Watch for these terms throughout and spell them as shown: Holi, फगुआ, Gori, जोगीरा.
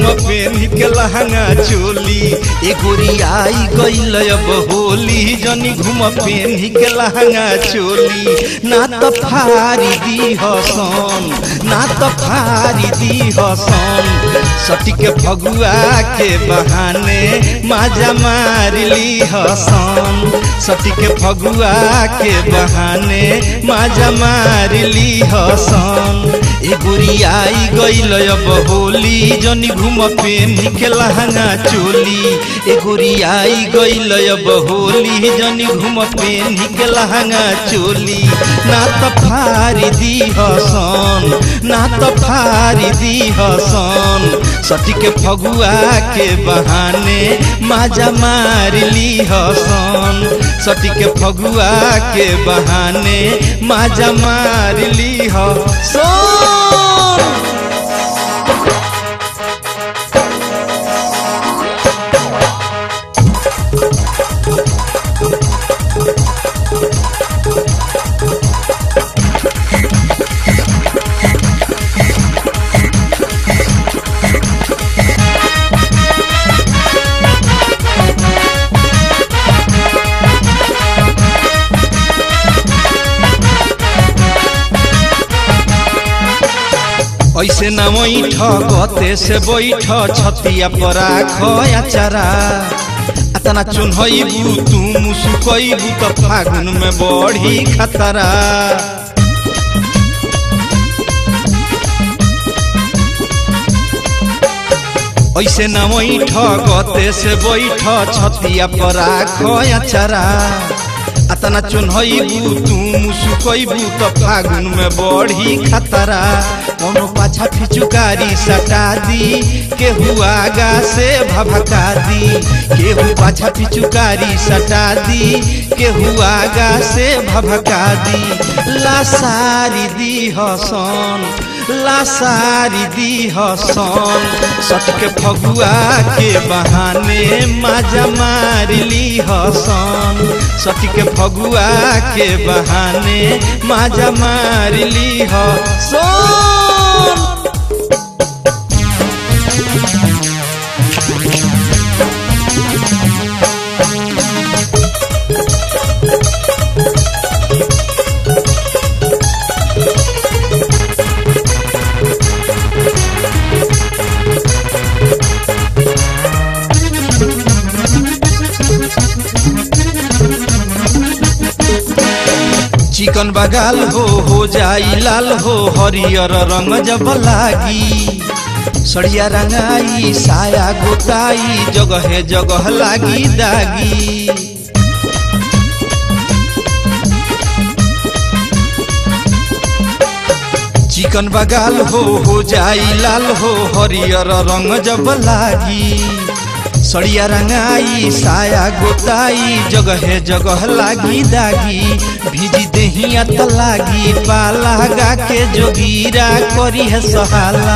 न पेरी के लहंगा चोली ए गोरिया आई गइल अब होली जनी घुम पेरी के लहंगा चोली ना त फारी दी हसन ना त फारी दी हसन सटी के फगुआ के बहाने मजा मार ली हसन सटी के फगुआ के बहाने मजा मार ली हसन ए गोरिया आई गइल अब होली जनी घुम पेनी के लहंगा चोली ए गोरिया आई गइल अब होली जनी घुम पेनी के लहंगा चोली ना त फारी दी हसन ना त फारी दी हसन सटी के फगुआ के बहाने मजा मार ली हसन सटी के फगुआ के बहाने मजा मार ली हसन। ऐसे न बैठ गते से बैठ छतिया परा खया चारा अतना चुनबू तू मुसुकबू तो फागुन में बढ़ी खतरा ऐसे न बैठ गते से बैठ छतिया परा खया चारा अतना चुनबू तू मुसुकबू तो फागुन में बढ़ी खतरा कोनो पाछा फिचुकारी सटा दी केहू आगा से भभका दी केहू पाछा फिचुकारी सटा दी केहू आगा से भभका दी लासारी दी हसन लासारी दी हसन सट के फगुआ के बहाने मजा मार ली हसन सट के फगुआ के बहाने मजा मार ली हसन। चिकन बगाल हो जाई लाल हो हरियर रंग जब लागी सड़िया रंगाई साया गोताई जगहे जगह लागी दागी चिकन बगाल हो जाई लाल हो हरियर रंग जब लागी सड़िया रंगाई साया गोताई जगहे जगह लागी दागी भिजी दहिया त लागी पाला गा के जोगीरा करी है सहाला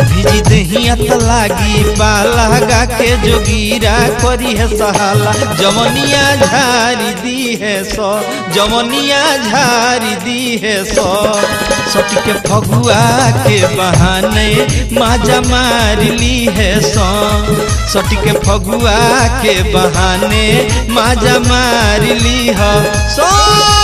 भिजी दहिया त लागी पाला गा के जोगीरा करी है सहाला जमनिया झारी दी है सो जमनिया झारी दी है सो सट के फगुआ के बहाने मजा मार ली है सो सट के फगुआ के बहाने मजा मार ली हसन।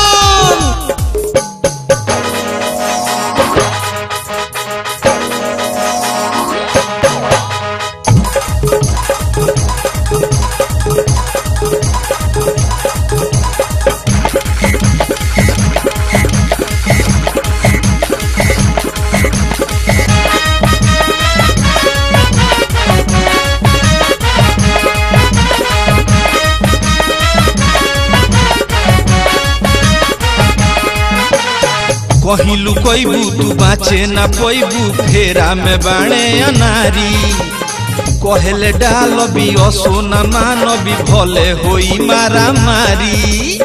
कहीं लुकबू तू बाँचे न पैबू फेरा में बाणे अनारी कहले डालबी असो न मानबी भले होई मारा मारी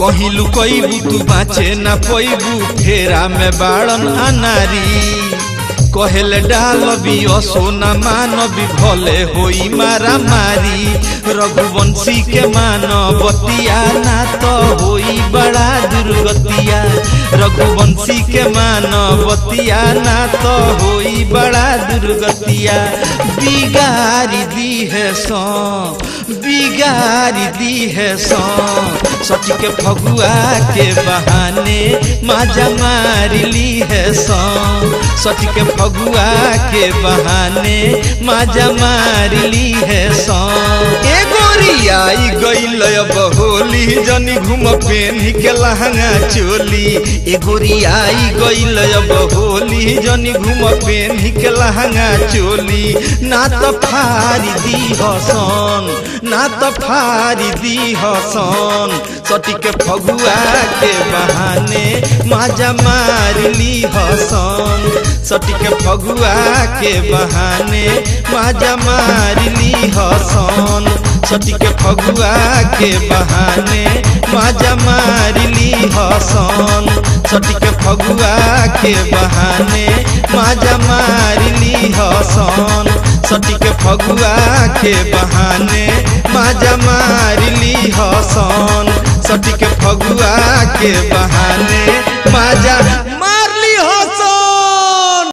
कहीं लुकबू तू बाँचे न पैबू फेरा में बाड़न अनारी कहले डालबी सोना मानबी भले होई मारा मारी रघुवंशी के मानवतिया ना तो होई बड़ा दुर्गतिया रघुवंशी के मानवतिया ना तो होई बड़ा दुर्गतिया बिगारी दी है सौ बिगारी दी है सौ सच के फगुआ के बहाने माजा मारी ली है सौ सच के फगुआ के बहाने माजा मारी ली है सौ ए गोरिया आई गइल अब होली जनी घूम पेन्ही के लहंगा चोली ए गोरिया आई गइल अब होली जनी घूम पेन्ही के लहंगा चोली ना तो फारी दी हसन ना तो फारी दी हसन सटी के फगुआ के बहाने माजा मारी ली हसन सटी के फगुआ के बहाने माजा मारी ली हसन सटी के फगुआ के बहाने माजा मारी ली हसन सटी के फगुआ के बहाने माजा मारी ली हसन सटी के फगुआ के बहाने माजा मारी ली हसन सटी के फगुआ के बहाने माजा